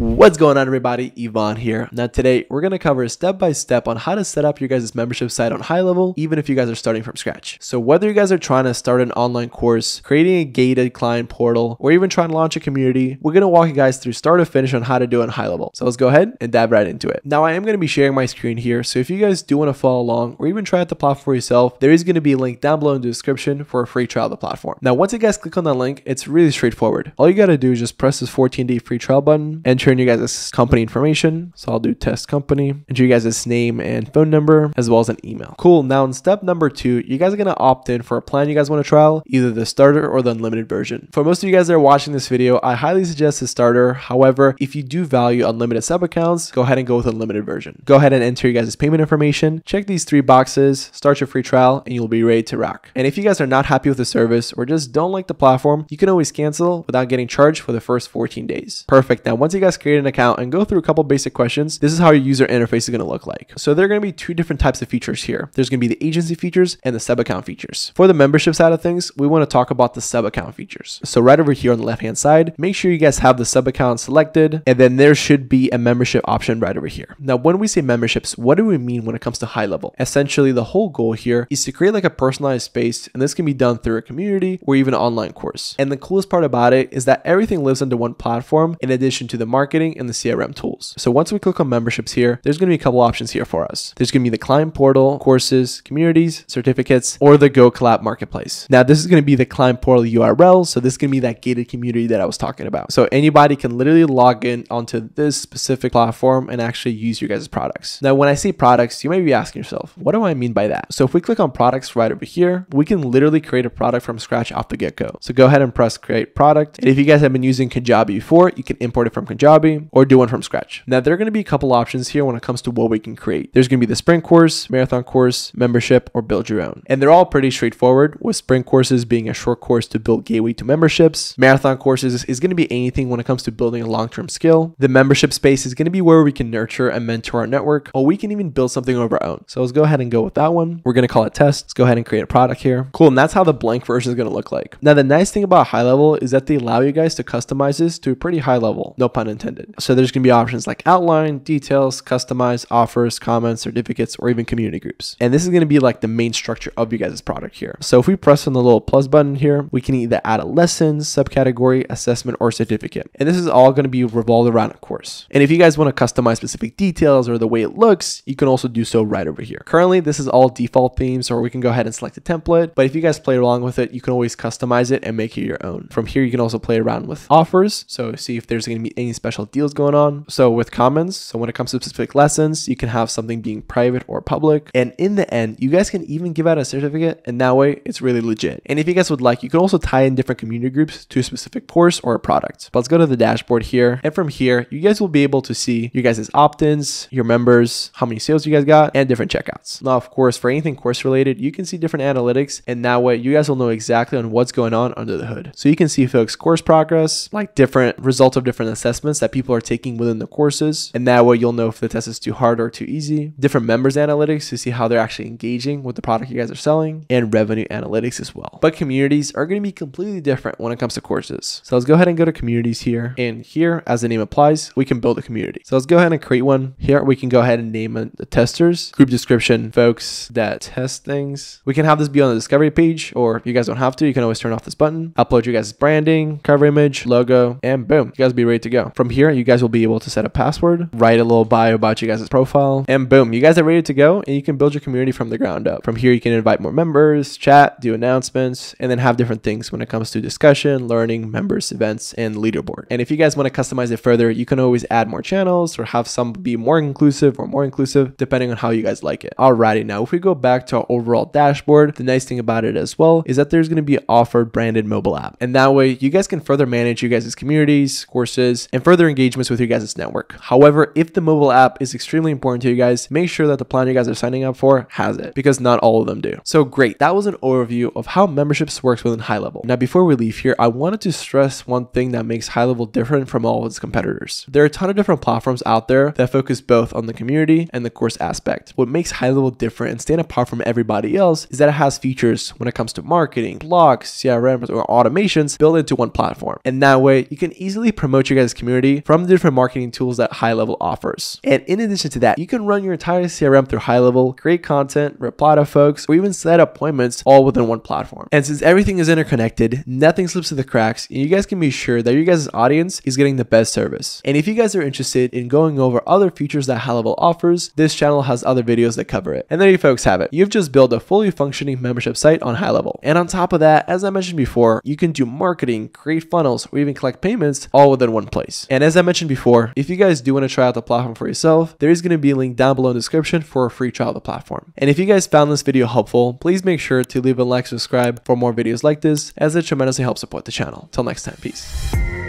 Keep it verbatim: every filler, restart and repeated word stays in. What's going on, everybody? Yvonne here. Now today we're going to cover step-by-step on how to set up your guys' membership site on HighLevel, even if you guys are starting from scratch. So whether you guys are trying to start an online course, creating a gated client portal, or even trying to launch a community, we're going to walk you guys through start to finish on how to do it on HighLevel. So let's go ahead and dive right into it. Now I am going to be sharing my screen here, so if you guys do want to follow along or even try out the platform for yourself, there is going to be a link down below in the description for a free trial of the platform. Now once you guys click on that link, it's really straightforward. All you got to do is just press this fourteen day free trial button, enter you guys' company information. So I'll do test company, enter you guys' name and phone number, as well as an email. Cool. Now in step number two, you guys are going to opt in for a plan you guys want to trial, either the starter or the unlimited version. For most of you guys that are watching this video, I highly suggest the starter. However, if you do value unlimited sub accounts, go ahead and go with the unlimited version. Go ahead and enter you guys' payment information, check these three boxes, start your free trial, and you'll be ready to rock. And if you guys are not happy with the service or just don't like the platform, you can always cancel without getting charged for the first fourteen days. Perfect. Now, once you guys create an account and go through a couple basic questions, this is how your user interface is going to look like. So there are going to be two different types of features here. There's going to be the agency features and the sub account features. For the membership side of things, we want to talk about the sub account features. So right over here on the left hand side, make sure you guys have the sub account selected, and then there should be a membership option right over here. Now, when we say memberships, what do we mean when it comes to HighLevel? Essentially, the whole goal here is to create like a personalized space, and this can be done through a community or even an online course. And the coolest part about it is that everything lives under one platform, in addition to the marketing and the C R M tools. So once we click on memberships here, there's going to be a couple options here for us. There's going to be the client portal, courses, communities, certificates, or the GoCollab marketplace. Now this is going to be the client portal U R L. So this is going to be that gated community that I was talking about. So anybody can literally log in onto this specific platform and actually use your guys' products. Now, when I say products, you may be asking yourself, what do I mean by that? So if we click on products right over here, we can literally create a product from scratch off the get-go. So go ahead and press create product. And if you guys have been using Kajabi before, you can import it from Kajabi or do one from scratch. Now there are going to be a couple options here when it comes to what we can create. There's going to be the sprint course, marathon course, membership, or build your own. And they're all pretty straightforward, with sprint courses being a short course to build gateway to memberships. Marathon courses is going to be anything when it comes to building a long-term skill. The membership space is going to be where we can nurture and mentor our network, or we can even build something of our own. So let's go ahead and go with that one. We're going to call it test. Let's go ahead and create a product here. Cool. And that's how the blank version is going to look like. Now the nice thing about HighLevel is that they allow you guys to customize this to a pretty high level. No pun intended. So there's going to be options like outline, details, customize, offers, comments, certificates, or even community groups. And this is going to be like the main structure of you guys' product here. So if we press on the little plus button here, we can either add a lesson, subcategory, assessment, or certificate. And this is all going to be revolved around a course. And if you guys want to customize specific details or the way it looks, you can also do so right over here. Currently, this is all default themes, or we can go ahead and select a template. But if you guys play along with it, you can always customize it and make it your own. From here, you can also play around with offers. So see if there's going to be any special deals going on. So with comments, so when it comes to specific lessons, you can have something being private or public. And in the end, you guys can even give out a certificate, and that way it's really legit. And if you guys would like, you can also tie in different community groups to a specific course or a product. But let's go to the dashboard here. And from here, you guys will be able to see your guys' opt-ins, your members, how many sales you guys got, and different checkouts. Now, of course, for anything course related, you can see different analytics, and that way you guys will know exactly on what's going on under the hood. So you can see folks' course progress, like different results of different assessments that people are taking within the courses, and that way you'll know if the test is too hard or too easy. Different members analytics to see how they're actually engaging with the product you guys are selling, and revenue analytics as well. But communities are going to be completely different when it comes to courses. So let's go ahead and go to communities here, and here, as the name applies, we can build a community. So let's go ahead and create one here. We can go ahead and name it the testers, group description, folks that test things. We can have this be on the discovery page, or if you guys don't have to, you can always turn off this button, upload your guys' branding, cover image, logo, and boom, you guys will be ready to go. From here, you guys will be able to set a password, write a little bio about you guys' profile, and boom, you guys are ready to go, and you can build your community from the ground up. From here, you can invite more members, chat, do announcements, and then have different things when it comes to discussion, learning, members, events, and leaderboard. And if you guys want to customize it further, you can always add more channels or have some be more inclusive or more inclusive, depending on how you guys like it. Alrighty, now if we go back to our overall dashboard, the nice thing about it as well is that there's going to be an offered branded mobile app, and that way you guys can further manage you guys' communities, courses, and further engagements with your guys' network. However, if the mobile app is extremely important to you guys, make sure that the plan you guys are signing up for has it, because not all of them do. So great, that was an overview of how memberships works within HighLevel. Now, before we leave here, I wanted to stress one thing that makes HighLevel different from all of its competitors. There are a ton of different platforms out there that focus both on the community and the course aspect. What makes HighLevel different and stand apart from everybody else is that it has features when it comes to marketing, blogs, C R Ms, or automations built into one platform. And that way, you can easily promote your guys' community functionality from the different marketing tools that HighLevel offers. And in addition to that, you can run your entire C R M through HighLevel, create content, reply to folks, or even set appointments all within one platform. And since everything is interconnected, nothing slips through the cracks, and you guys can be sure that your guys' audience is getting the best service. And if you guys are interested in going over other features that HighLevel offers, this channel has other videos that cover it. And there you folks have it. You've just built a fully functioning membership site on HighLevel. And on top of that, as I mentioned before, you can do marketing, create funnels, or even collect payments all within one place. And as I mentioned before, if you guys do want to try out the platform for yourself, there is going to be a link down below in the description for a free trial of the platform. And if you guys found this video helpful, please make sure to leave a like, subscribe for more videos like this, as it tremendously helps support the channel. Till next time, peace.